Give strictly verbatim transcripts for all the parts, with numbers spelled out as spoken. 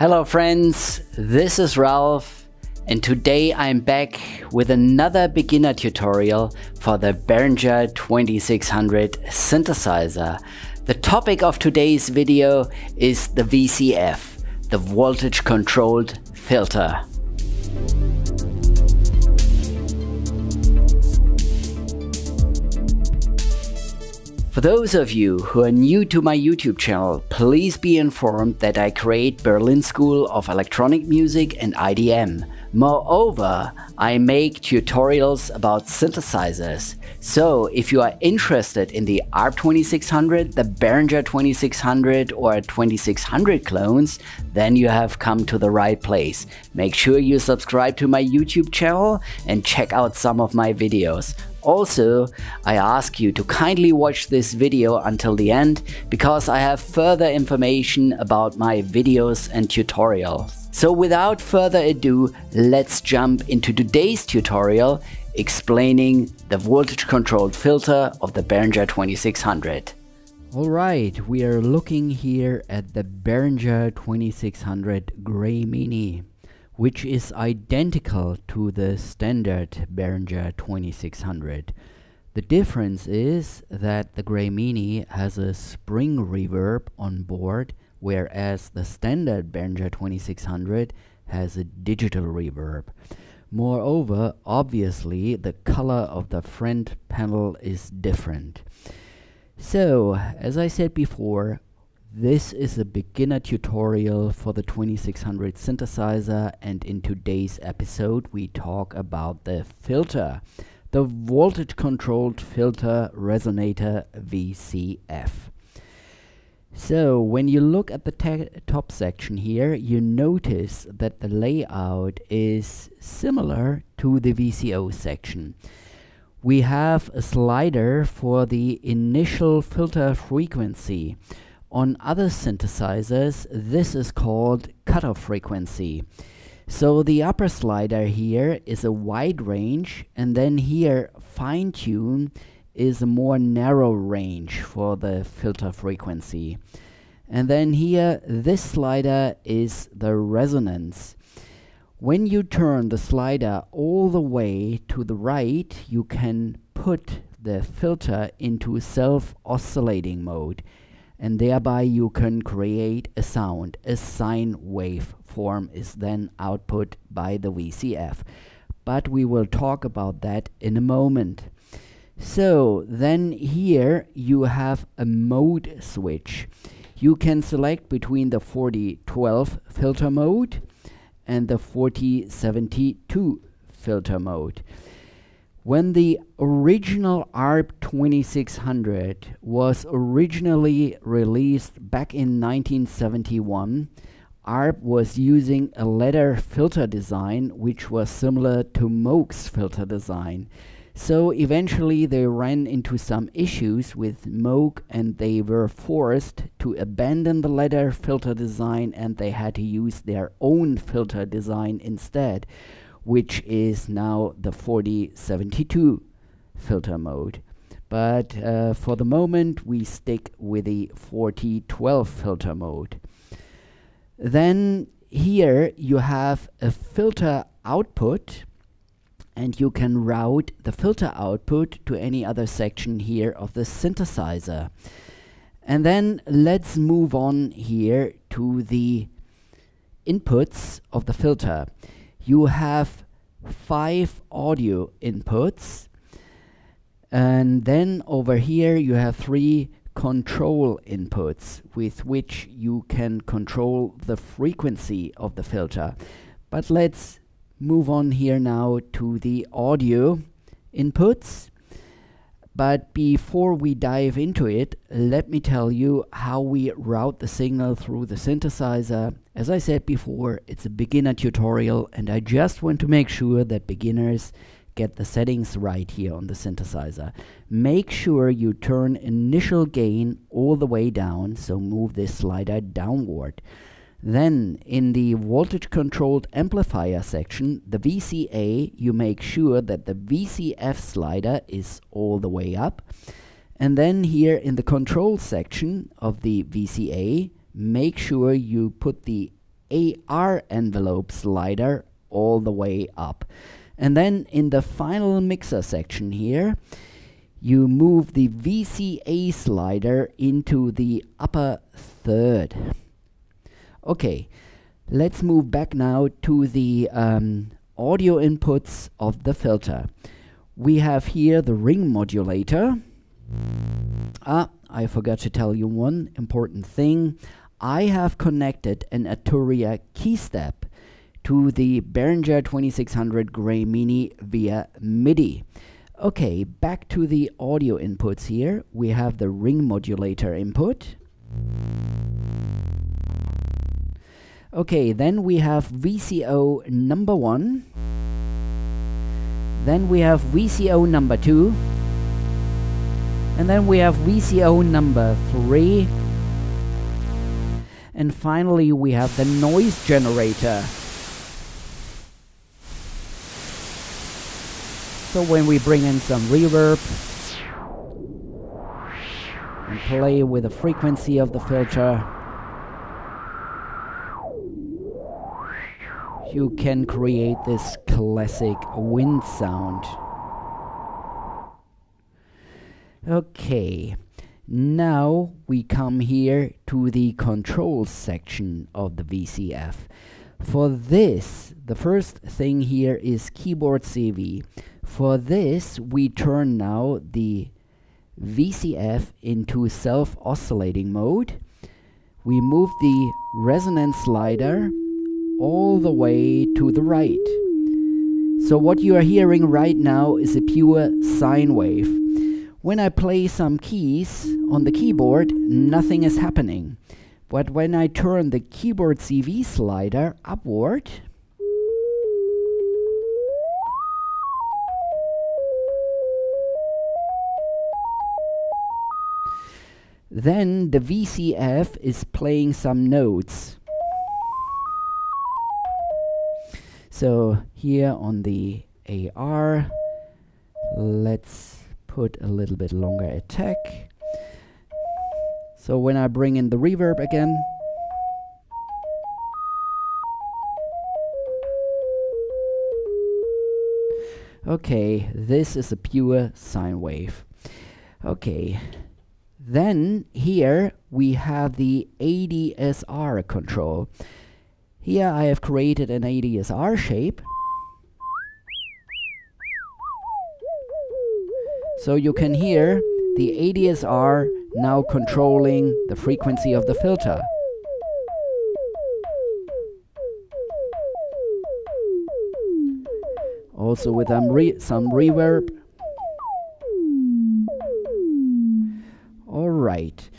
Hello friends, this is Ralph and today I'm back with another beginner tutorial for the Behringer twenty-six hundred synthesizer. The topic of today's video is the V C F, the voltage controlled filter. For those of you who are new to my YouTube channel, please be informed that I create Berlin School of Electronic Music and I D M. Moreover, I make tutorials about synthesizers. So if you are interested in the A R P twenty-six hundred, the Behringer twenty-six hundred or twenty-six hundred clones, then you have come to the right place. Make sure you subscribe to my YouTube channel and check out some of my videos. Also, I ask you to kindly watch this video until the end because I have further information about my videos and tutorials. So without further ado, let's jump into today's tutorial explaining the voltage controlled filter of the Behringer twenty-six hundred. Alright, we are looking here at the Behringer twenty-six hundred Gray Meanie, which is identical to the standard Behringer twenty-six hundred. The difference is that the Gray Meanie has a spring reverb on board, whereas the standard Behringer twenty-six hundred has a digital reverb. Moreover, obviously, the color of the front panel is different. So, as I said before, this is a beginner tutorial for the twenty-six hundred synthesizer, and in today's episode we talk about the filter, the voltage controlled filter resonator V C F. So when you look at the top section here, you notice that the layout is similar to the V C O section. We have a slider for the initial filter frequency. On other synthesizers, this is called cutoff frequency. So the upper slider here is a wide range, and then here fine tune is a more narrow range for the filter frequency. And then here this slider is the resonance. When you turn the slider all the way to the right, you can put the filter into self-oscillating mode, and thereby you can create a sound. A sine wave form is then output by the V C F. But we will talk about that in a moment. So then here you have a mode switch. You can select between the forty twelve filter mode and the forty seventy-two filter mode. When the original A R P twenty-six hundred was originally released back in nineteen seventy-one, A R P was using a ladder filter design which was similar to Moog's filter design. So eventually they ran into some issues with Moog and they were forced to abandon the ladder filter design, and they had to use their own filter design instead, which is now the forty seventy-two filter mode. But uh, for the moment we stick with the forty twelve filter mode. Then here you have a filter output, and you can route the filter output to any other section here of the synthesizer. And then let's move on here to the inputs of the filter. You have five audio inputs, and then over here you have three control inputs with which you can control the frequency of the filter. But let's move on here now to the audio inputs. But before we dive into it, let me tell you how we route the signal through the synthesizer. As I said before, it's a beginner tutorial, and I just want to make sure that beginners get the settings right here on the synthesizer. Make sure you turn initial gain all the way down, so move this slider downward. Then in the voltage controlled amplifier section, the V C A, you make sure that the V C F slider is all the way up. And then here in the control section of the V C A, make sure you put the A R envelope slider all the way up. And then in the final mixer section here, you move the V C A slider into the upper third. Okay, let's move back now to the um, audio inputs of the filter. We have here the ring modulator. Ah, I forgot to tell you one important thing. I have connected an Arturia keystep to the Behringer twenty-six hundred Gray Meanie via MIDI. Okay, back to the audio inputs here. We have the ring modulator input. Okay, then we have V C O number one. Then we have V C O number two. And then we have V C O number three. And finally, we have the noise generator. So when we bring in some reverb and play with the frequency of the filter, you can create this classic wind sound. Okay, now we come here to the controls section of the V C F. For this, the first thing here is keyboard C V. For this, we turn now the V C F into self-oscillating mode. We move the resonance slider all the way to the right. So what you are hearing right now is a pure sine wave. When I play some keys on the keyboard, nothing is happening. But when I turn the keyboard C V slider upward, then the V C F is playing some notes. So here on the A R, let's put a little bit longer attack. So when I bring in the reverb again, okay, this is a pure sine wave. Okay, then here we have the A D S R control. Here I have created an A D S R shape. So you can hear the A D S R now controlling the frequency of the filter. Also with um, re some reverb. All right.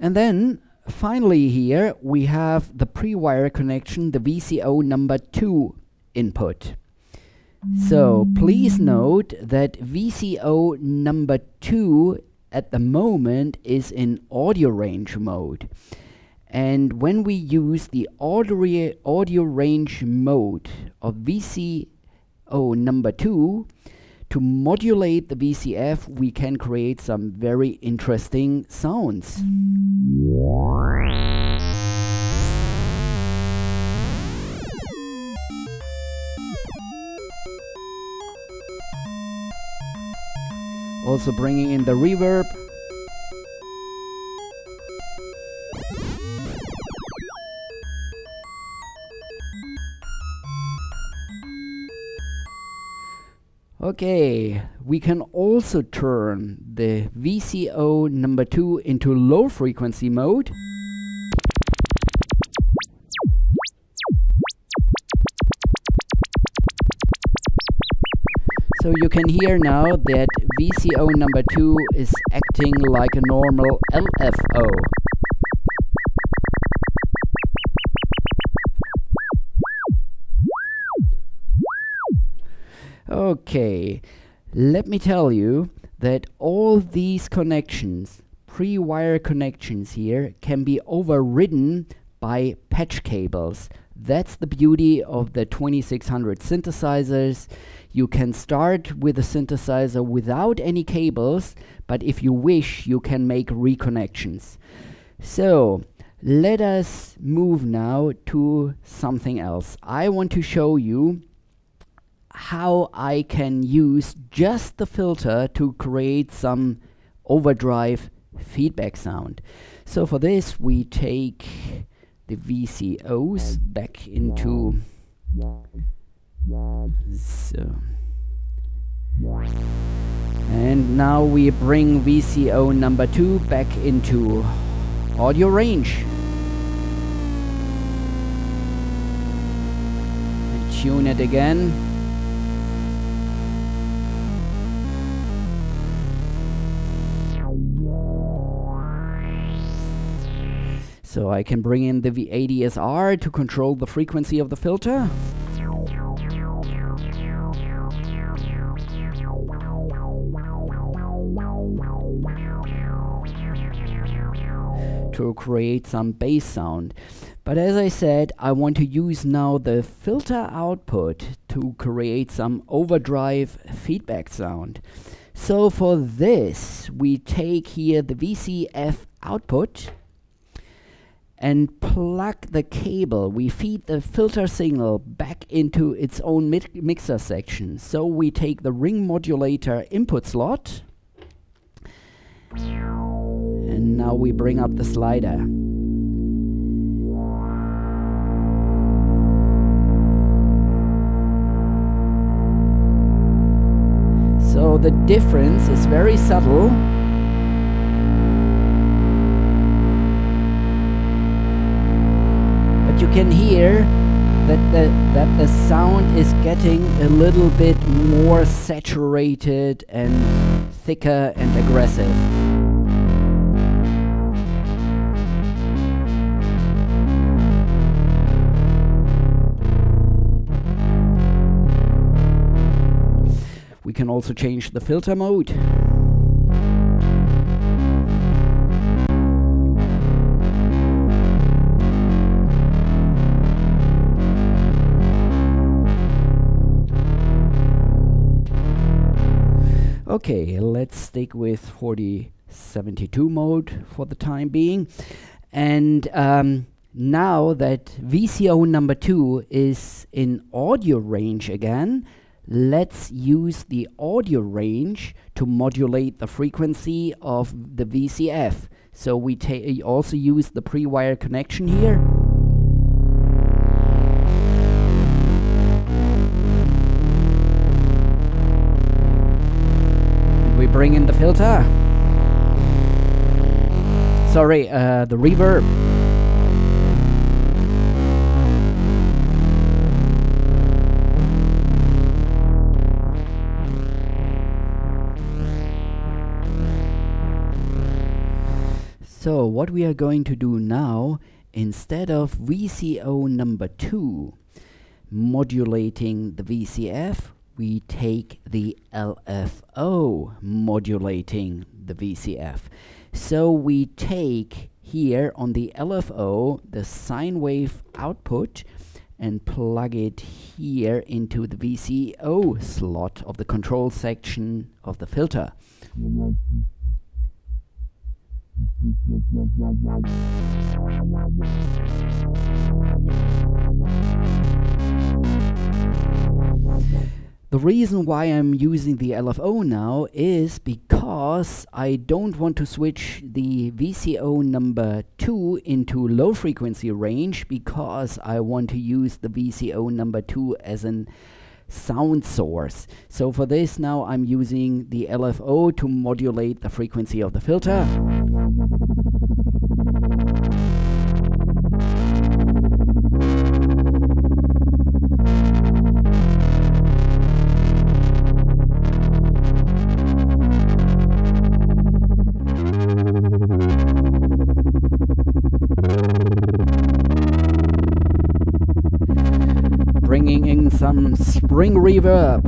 And then finally here we have the pre-wire connection, the V C O number two input. So please note that V C O number two at the moment is in audio range mode. And when we use the audio, audio range mode of V C O number two, to modulate the V C F, we can create some very interesting sounds. Also bringing in the reverb. Okay, we can also turn the V C O number two into low frequency mode. So you can hear now that V C O number two is acting like a normal L F O. Okay, let me tell you that all these connections, pre-wire connections here, can be overridden by patch cables. That's the beauty of the twenty-six hundred synthesizers. You can start with a synthesizer without any cables, but if you wish, you can make reconnections. So Let us move now to something else. I want to show you how I can use just the filter to create some overdrive feedback sound. So for this we take the V C Os back into so. And now we bring V C O number two back into audio range. And tune it again. So I can bring in the A D S R to control the frequency of the filter. To create some bass sound. But as I said, I want to use now the filter output to create some overdrive feedback sound. So for this, we take here the V C F output and plug the cable. We feed the filter signal back into its own mi- mixer section. So we take the ring modulator input slot. And now we bring up the slider. So the difference is very subtle. But you can hear that the, that the sound is getting a little bit more saturated and thicker and aggressive. We can also change the filter mode. Okay, let's stick with forty seventy-two mode for the time being. And um, now that V C O number two is in audio range again, let's use the audio range to modulate the frequency of the V C F. So we ta- also use the pre-wire connection here. And we bring in the filter. Sorry, uh, the reverb. So what we are going to do now, instead of V C O number two modulating the V C F, we take the L F O modulating the V C F. So we take here on the L F O the sine wave output and plug it here into the V C O slot of the control section of the filter. The reason why I'm using the L F O now is because I don't want to switch the V C O number two into low frequency range, because I want to use the V C O number two as an sound source. So for this now I'm using the L F O to modulate the frequency of the filter. Bringing in some spring reverb.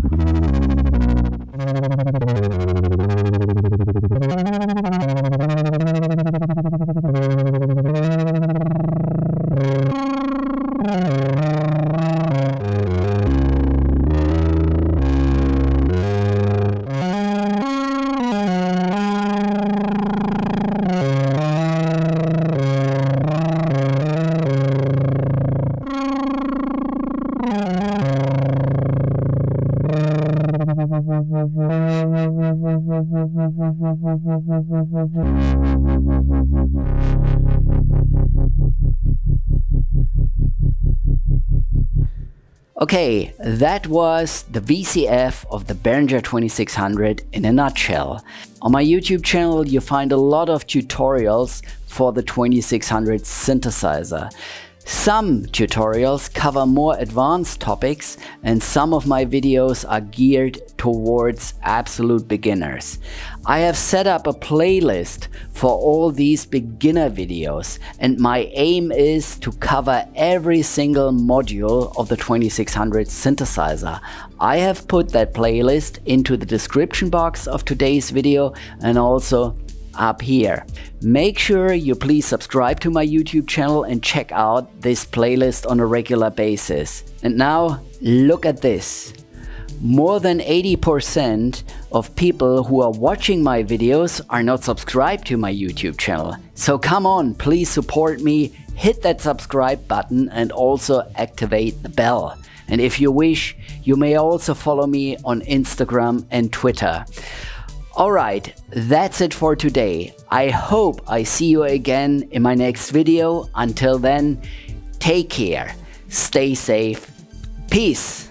Okay, that was the V C F of the Behringer twenty-six hundred in a nutshell. On my YouTube channel you find a lot of tutorials for the twenty-six hundred synthesizer. Some tutorials cover more advanced topics and some of my videos are geared towards absolute beginners. I have set up a playlist for all these beginner videos and my aim is to cover every single module of the twenty-six hundred synthesizer. I have put that playlist into the description box of today's video and also up here. Make sure you please subscribe to my YouTube channel and check out this playlist on a regular basis. And now look at this. More than eighty percent of people who are watching my videos are not subscribed to my YouTube channel. So come on, please support me, hit that subscribe button and also activate the bell. And if you wish, you may also follow me on Instagram and Twitter. Alright, that's it for today. I hope I see you again in my next video. Until then, take care, stay safe, peace.